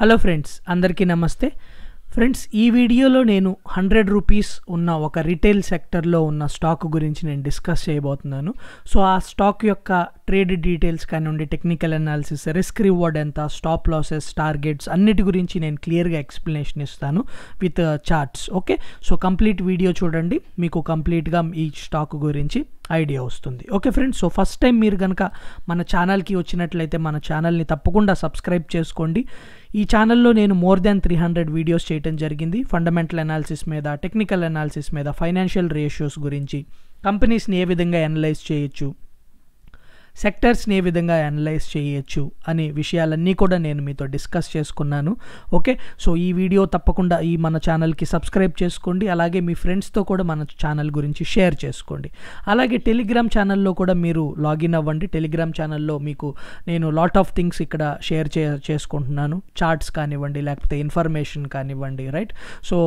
Hello friends అందరికీ నమస్తే friends ఈ వీడియోలో నేను 100 రూపీస్ ఉన్న ఒక రిటైల్ సెక్టర్లో ఉన్న స్టాక్ గురించి నేను డిస్కస్ చేయబోతున్నాను సో ఆ స్టాక్ యొక్క ట్రేడ్ డీటెయిల్స్ కానివ్వండి టెక్నికల్ అనాలిసిస్ రిస్క్ రివార్డ్ ఎంత స్టాప్ లాసెస్ టార్గెట్స్ అన్నిటి గురించి నేను క్లియర్గా ఎక్స్ప్లెనేషన్ ఇస్తాను with charts okay so complete video చూడండి మీకు కంప్లీట్గా ఈ స్టాక్ గురించి ఐడియా వస్తుంది okay friends so first time మీరు కనుక మన ఛానల్కి వచ్చినట్లయితే మన ఛానల్ని తప్పకుండా సబ్స్క్రైబ్ చేసుకోండి ఈ ఛానల్లో నేను మోర్ దాన్ 300 వీడియోస్ చేయడం జరిగింది ఫండమెంటల్ అనాలిసిస్ మీద టెక్నికల్ అనాలిసిస్ మీద ఫైనాన్షియల్ రేషియోస్ గురించి కంపెనీస్ని ఏ విధంగా అనలైజ్ చేయొచ్చు సెక్టర్స్ని ఏ విధంగా అనలైజ్ చేయొచ్చు అనే విషయాలన్నీ కూడా నేను మీతో డిస్కస్ చేసుకున్నాను ఓకే సో ఈ వీడియో తప్పకుండా ఈ మన ఛానల్కి సబ్స్క్రైబ్ చేసుకోండి అలాగే మీ ఫ్రెండ్స్తో కూడా మన ఛానల్ గురించి షేర్ చేసుకోండి అలాగే టెలిగ్రామ్ ఛానల్లో కూడా మీరు లాగిన్ అవ్వండి టెలిగ్రామ్ ఛానల్లో మీకు నేను లాట్ ఆఫ్ థింగ్స్ ఇక్కడ షేర్ చేసుకుంటున్నాను చార్ట్స్ కానివ్వండి లేకపోతే ఇన్ఫర్మేషన్ కానివ్వండి రైట్ సో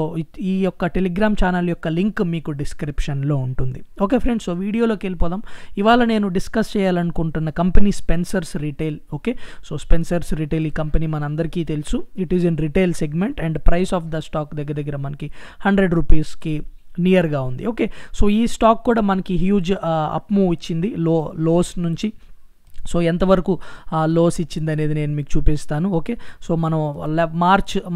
ఈ యొక్క టెలిగ్రామ్ ఛానల్ యొక్క లింక్ మీకు డిస్క్రిప్షన్లో ఉంటుంది ఓకే ఫ్రెండ్స్ సో వీడియోలోకి వెళ్ళిపోదాం ఇవాళ నేను డిస్కస్ చేయాలనుకుంటున్నాను company Spencer's retail okay so Spencer's retail company मन अंदर की तेलुसु it is in retail segment and price of the stock दग्गर मन की 100 रूपीस की नियर गा उंदी ओके सो ई स्टॉक कूडा मन की ह्यूज अप मूव इच्चिंदी लो लोस नुंची సో ఎంతవరకు లోస్ ఇచ్చింది అనేది నేను మీకు చూపిస్తాను ఓకే సో మనం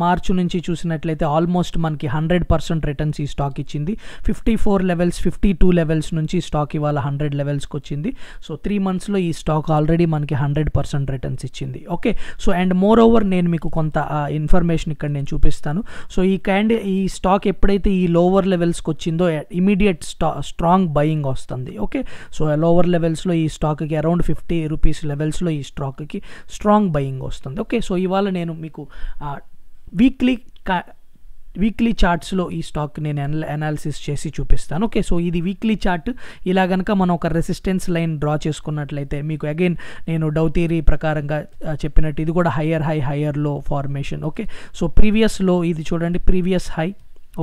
మార్చ్ నుంచి చూసినట్లయితే ఆల్మోస్ట్ మనకి 100% రిటర్న్స్ ఈ స్టాక్ ఇచ్చింది 54 లెవెల్స్ 52 లెవెల్స్ నుంచి స్టాక్ ఇవాళ 100 లెవెల్స్కి వచ్చింది సో 3 monthsలో ఈ స్టాక్ ఆల్రెడీ మనకి 100% రిటర్న్స్ ఇచ్చింది okay so and more over నేను మీకు కొంత ఇన్ఫర్మేషన్ ఇక్కడ నేను చూపిస్తాను సో ఈ స్టాక్ ఎప్పుడైతే ఈ లోవర్ లెవెల్స్కి వచ్చిందో ఇమీడియట్ స్ట్రాంగ్ బయింగ్ వస్తుంది ఓకే సో లోవర్ లెవెల్స్లో ఈ స్టాక్కి అరౌండ్ 50 రూపీస్ లెవెల్స్లో ఈ స్టాక్కి స్ట్రాంగ్ బయింగ్ వస్తుంది ఓకే సో ఇవాళ నేను మీకు వీక్లీ చార్ట్స్లో ఈ స్టాక్ నేను అనాలిసిస్ చేసి చూపిస్తాను ఓకే సో ఇది వీక్లీ చార్ట్ ఇలా కనుక మనం ఒక రెసిస్టెన్స్ లైన్ డ్రా చేసుకున్నట్లయితే మీకు అగైన్ నేను డౌ థియరీ ప్రకారంగా చెప్పినట్టు ఇది కూడా హయ్యర్ హై హయ్యర్ లో ఫార్మేషన్ ఓకే సో ప్రీవియస్ లో ఇది చూడండి ప్రీవియస్ హై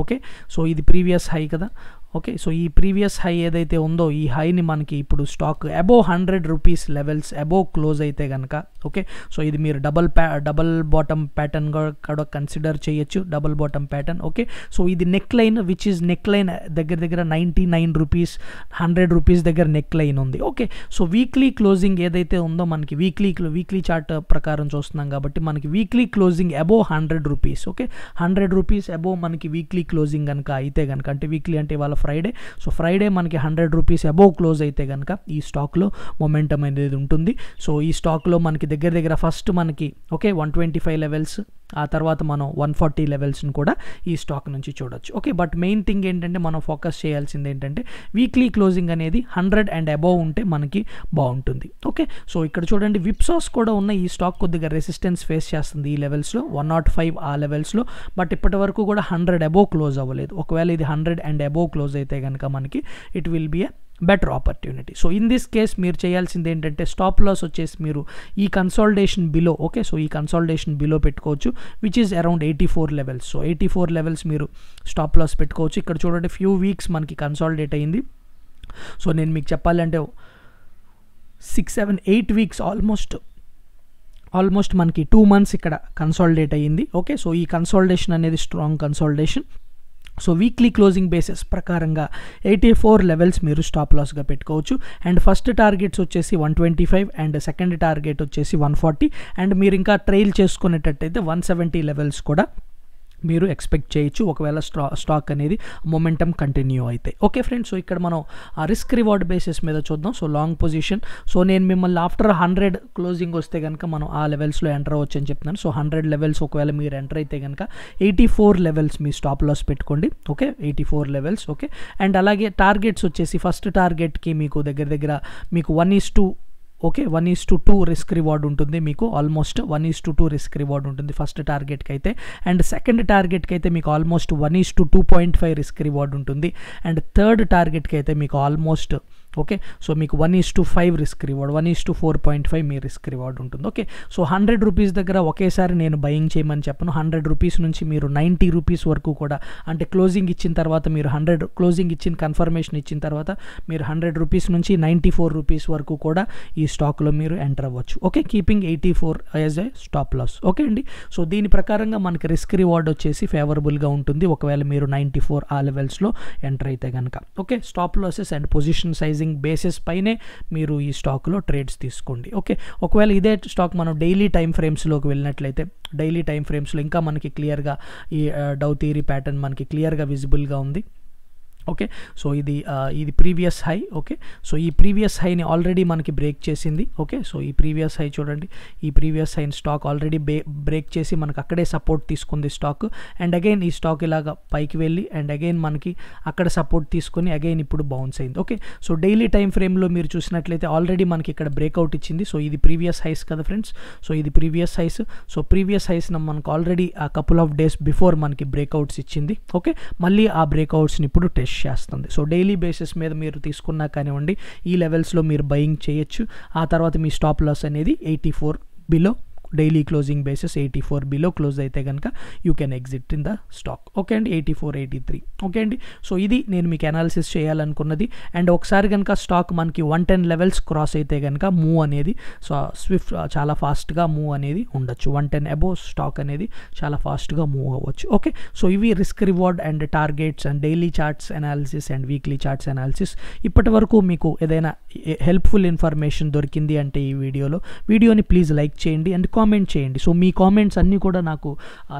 ఓకే సో ఇది ప్రీవియస్ హై కదా ఓకే సో ఈ ప్రీవియస్ హై ఏదైతే ఉందో ఈ హైని మనకి ఇప్పుడు stock above 100 rupees levels above close అయితే కనుక ఓకే సో ఇది మీరు డబల్ బాటమ్ ప్యాటర్న్ కూడా కన్సిడర్ చేయొచ్చు double bottom pattern okay so ఇది neck line which is neck line దగ్గర 99 రూపీస్ 100 రూపీస్ దగ్గర నెక్ లైన్ ఉంది ఓకే సో వీక్లీ క్లోజింగ్ ఏదైతే ఉందో మనకి వీక్లీ చార్ట్ ప్రకారం చూస్తున్నాం కాబట్టి మనకి weekly closing above 100 rupees okay 100 rupees above మనకి వీక్లీ క్లోజింగ్ కనుక అయితే కనుక అంటే వీక్లీ అంటే వాళ్ళ ఫ్రైడే సో ఫ్రైడే మనకి 100 రూపీస్ అబోవ్ క్లోజ్ అయితే కనుక ఈ స్టాక్లో మొమెంటమ్ అనేది ఉంటుంది సో ఈ స్టాక్లో మనకి దగ్గర ఫస్ట్ మనకి ఓకే 125 లెవెల్స్ ఆ తర్వాత మనం 140 లెవెల్స్ని కూడా ఈ స్టాక్ నుంచి చూడొచ్చు ఓకే బట్ మెయిన్ థింగ్ ఏంటంటే మనం ఫోకస్ చేయాల్సింది ఏంటంటే వీక్లీ క్లోజింగ్ అనేది 100 అండ్ అబోవ్ ఉంటే మనకి బాగుంటుంది ఓకే సో ఇక్కడ చూడండి విప్సాస్ కూడా ఉన్న ఈ స్టాక్ కొద్దిగా రెసిస్టెన్స్ ఫేస్ చేస్తుంది ఈ లెవెల్స్లో 105 ఆ లెవెల్స్లో బట్ ఇప్పటి వరకు కూడా 100 అబోవ్ క్లోజ్ అవ్వలేదు ఒకవేళ ఇది 100 అండ్ అబోవ్ క్లోజ్ అయితే కనుక మనకి it will be a better opportunity so in this case మీరు చేయాల్సింది ఏంటంటే స్టాప్ లాస్ వచ్చేసి మీరు ఈ కన్సాలిడేషన్ బిలో ఓకే సో ఈ కన్సాలిడేషన్ బిలో పెట్టుకోవచ్చు which is around 84 levels so 84 levels మీరు స్టాప్ లాస్ పెట్టుకోవచ్చు ఇక్కడ చూడండి ఫ్యూ వీక్స్ మనకి కన్సాలిడేట్ అయ్యింది సో నేను మీకు చెప్పాలంటే 6, 7, 8 వీక్స్ ఆల్మోస్ట్ మనకి 2 months ఇక్కడ కన్సాలిడేట్ అయ్యింది ఓకే సో ఈ కన్సాలిడేషన్ అనేది strong consolidation so weekly closing basis ప్రకారంగా 84 లెవెల్స్ మీరు స్టాప్ లాస్గా పెట్టుకోవచ్చు అండ్ ఫస్ట్ టార్గెట్స్ వచ్చేసి 125 అండ్ సెకండ్ టార్గెట్ వచ్చేసి 140 అండ్ మీరు ఇంకా ట్రైల్ చేసుకునేటట్టయితే 170 లెవెల్స్ కూడా మీరు ఎక్స్పెక్ట్ చేయొచ్చు ఒకవేళ స్టాక్ అనేది మొమెంటమ్ కంటిన్యూ అయితే ఓకే ఫ్రెండ్స్ సో ఇక్కడ మనం రిస్క్ రివార్డ్ బేసిస్ మీద చూద్దాం సో లాంగ్ పొజిషన్ సో నేను మిమ్మల్ని ఆఫ్టర్ 100 క్లోజింగ్ వస్తే కనుక మనం ఆ లెవెల్స్లో ఎంటర్ అవ్వచ్చు అని చెప్తున్నాను సో 100 లెవెల్స్ ఒకవేళ మీరు ఎంటర్ అయితే కనుక 84 లెవెల్స్ మీ స్టాప్ లాస్ పెట్టుకోండి ఓకే 84 లెవెల్స్ ఓకే అండ్ అలాగే టార్గెట్స్ వచ్చేసి ఫస్ట్ టార్గెట్కి మీకు దగ్గర మీకు 1:2 ఓకే 1:2 రిస్క్ రివార్డ్ ఉంటుంది మీకు ఆల్మోస్ట్ 1:2 రిస్క్ రివార్డ్ ఉంటుంది ఫస్ట్ టార్గెట్కి అయితే అండ్ సెకండ్ టార్గెట్కి అయితే మీకు ఆల్మోస్ట్ 1:2.5 రిస్క్ రివార్డ్ ఉంటుంది అండ్ థర్డ్ టార్గెట్కి అయితే మీకు ఆల్మోస్ట్ ఓకే సో మీకు 1:5 రిస్క్ రివార్డ్ 1:4.5 మీ రిస్క్ రివార్డ్ ఉంటుంది. ఓకే సో 100 రూపీస్ దగ్గర ఒకేసారి నేను బయింగ్ చేయమని చెప్పను. 100 రూపీస్ నుంచి మీరు 90 రూపీస్ వరకు కూడా, అంటే క్లోజింగ్ ఇచ్చిన తర్వాత మీరు క్లోజింగ్ ఇచ్చిన కన్ఫర్మేషన్ ఇచ్చిన తర్వాత మీరు 100 రూపీస్ నుంచి 94 రూపీస్ వరకు కూడా ఈ స్టాక్లో మీరు ఎంటర్ అవ్వచ్చు. Okay keeping 84 as a stop loss. Okay అండి సో దీని ప్రకారంగా మనకి రిస్క్ రివార్డ్ వచ్చేసి ఫేవరబుల్గా ఉంటుంది ఒకవేళ మీరు 94 ఆ లెవెల్స్లో ఎంటర్ అయితే కనుక. Okay stop losses and position size basis పైనే మీరు ఈ స్టాక్లో ట్రేడ్స్ తీసుకోండి. ఓకే ఒకవేళ ఇదే స్టాక్ మనం డైలీ టైం ఫ్రేమ్స్లోకి వెళ్ళినట్లయితే డైలీ టైం ఫ్రేమ్స్లో ఇంకా మనకి క్లియర్గా ఈ డౌ థియరీ ప్యాటర్న్ మనకి క్లియర్గా విజిబుల్గా ఉంది. ఓకే సో ఇది ప్రీవియస్ హై. ఓకే సో ఈ ప్రీవియస్ హైని ఆల్రెడీ మనకి బ్రేక్ చేసింది. ఓకే సో ఈ ప్రీవియస్ హై చూడండి, ఈ ప్రీవియస్ హైని స్టాక్ ఆల్రెడీ బ్రేక్ చేసి మనకు అక్కడే సపోర్ట్ తీసుకుంది స్టాక్. అండ్ అగైన్ ఈ స్టాక్ ఇలాగా పైకి వెళ్ళి అండ్ అగైన్ మనకి అక్కడ సపోర్ట్ తీసుకొని అగైన్ ఇప్పుడు బౌన్స్ అయింది. ఓకే సో డైలీ టైం ఫ్రేమ్లో మీరు చూసినట్లయితే ఆల్రెడీ మనకి ఇక్కడ బ్రేక్అవుట్ ఇచ్చింది. సో ఇది ప్రీవియస్ హైస్ కదా ఫ్రెండ్స్, సో ఇది ప్రీవియస్ హైస్. సో ప్రీవియస్ హైస్ని మనకు ఆల్రెడీ ఆ కపుల్ ఆఫ్ డేస్ బిఫోర్ మనకి బ్రేక్అవుట్స్ ఇచ్చింది. ఓకే మళ్ళీ ఆ బ్రేక్అవుట్స్ని ఇప్పుడు టెస్ట్ చేస్తుంది. సో డైలీ బేసిస్ మీద మీరు తీసుకున్నా కానివ్వండి ఈ లెవెల్స్లో మీరు బయింగ్ చేయొచ్చు. ఆ తర్వాత మీ స్టాప్ లాస్ అనేది 84 below, daily closing basis 84 below close అయితే కనుక you can exit in the stock. Okay అండి 84, 83. ఓకే అండి సో ఇది నేను మీకు అనాలిసిస్ చేయాలనుకున్నది. అండ్ ఒకసారి కనుక స్టాక్ మనకి 110 లెవెల్స్ క్రాస్ అయితే కనుక మూవ్ అనేది సో స్విఫ్ట్ చాలా ఫాస్ట్గా మూవ్ అనేది ఉండొచ్చు. 110 అబోవ్ స్టాక్ అనేది చాలా ఫాస్ట్గా మూవ్ అవ్వచ్చు. ఓకే సో ఇవి risk reward and targets and daily charts analysis and weekly charts analysis. ఇప్పటి వరకు మీకు ఏదైనా హెల్ప్ఫుల్ ఇన్ఫర్మేషన్ దొరికింది అంటే ఈ వీడియోని ప్లీజ్ లైక్ చేయండి అండ్ కామెంట్ చేయండి. సో మీ కామెంట్స్ అన్నీ కూడా నాకు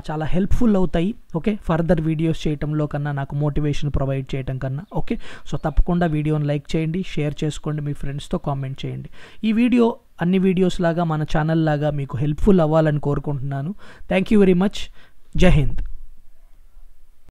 చాలా హెల్ప్ఫుల్ అవుతాయి. ఓకే ఫర్దర్ వీడియోస్ చేయటంలో కన్నా నాకు మోటివేషన్ ప్రొవైడ్ చేయటం కన్నా. ఓకే సో తప్పకుండా వీడియోని లైక్ చేయండి, షేర్ చేసుకోండి, మీ ఫ్రెండ్స్తో కామెంట్ చేయండి. ఈ వీడియో అన్ని వీడియోస్ లాగా మన ఛానల్ లాగా మీకు హెల్ప్ఫుల్ అవ్వాలని కోరుకుంటున్నాను. Thank you very much. జై హింద్.